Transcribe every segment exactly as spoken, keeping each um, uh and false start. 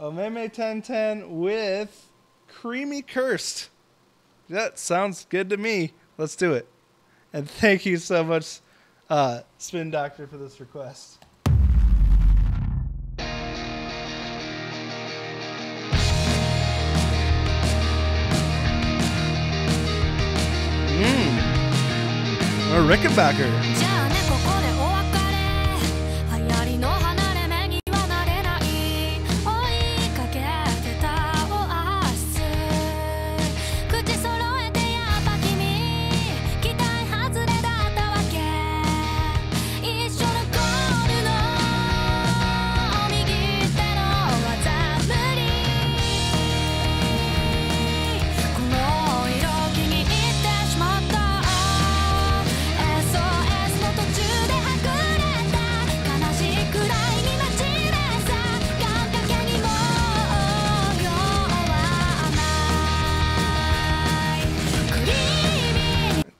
Omeme Tenten with Creamy Cursed. That sounds good to me. Let's do it. And thank you so much, uh, Spin Doctor, for this request. Mmm. A Rickenbacker.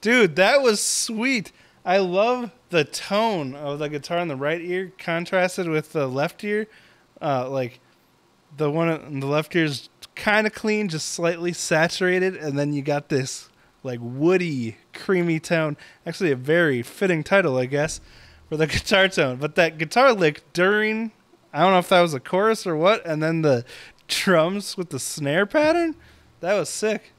Dude, that was sweet. I love the tone of the guitar in the right ear contrasted with the left ear. Uh, like the one in the left ear is kind of clean, just slightly saturated, and then you got this like woody, creamy tone. Actually, a very fitting title, I guess, for the guitar tone. But that guitar lick during, I don't know if that was a chorus or what, and then the drums with the snare pattern, that was sick.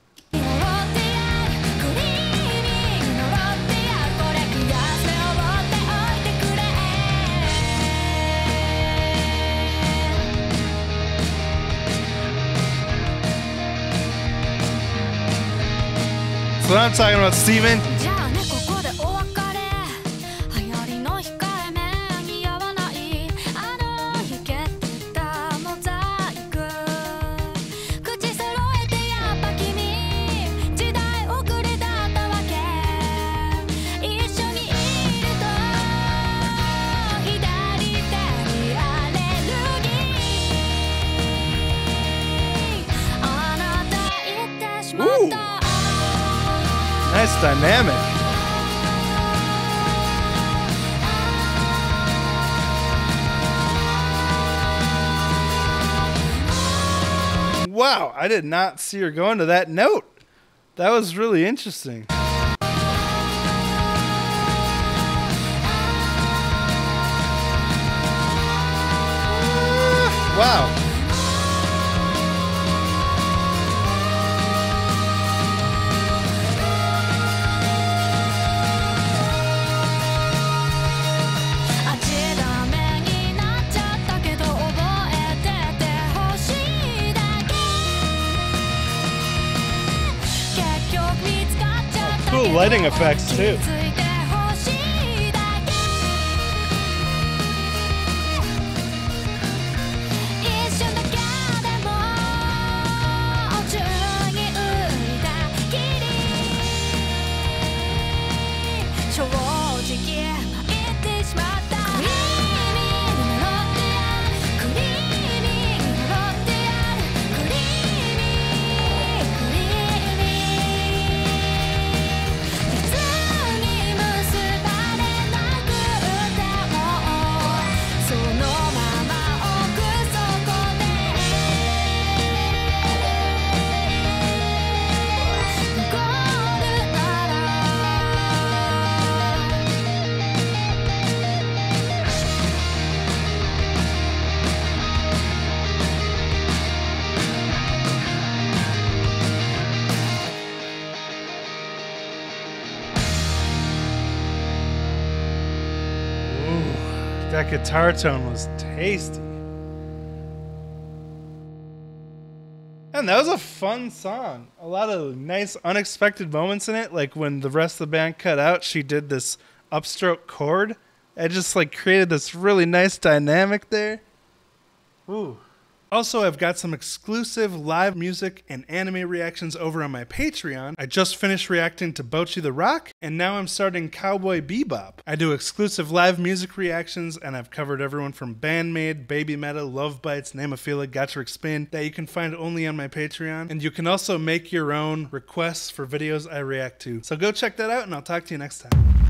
That's what I'm talking about, Steven. Woo! Nice dynamic. Wow, I did not see her going to that note. That was really interesting. Wow. Cool lighting effects too. That guitar tone was tasty. And that was a fun song. A lot of nice unexpected moments in it. Like when the rest of the band cut out, she did this upstroke chord. It just like created this really nice dynamic there. Ooh. Also, I've got some exclusive live music and anime reactions over on my Patreon. I just finished reacting to Bocchi the Rock, and now I'm starting Cowboy Bebop. I do exclusive live music reactions, and I've covered everyone from Bandmaid, Baby Metal, Love Bites, Namophila, Gatrick Spin, that you can find only on my Patreon. And you can also make your own requests for videos I react to. So go check that out, and I'll talk to you next time.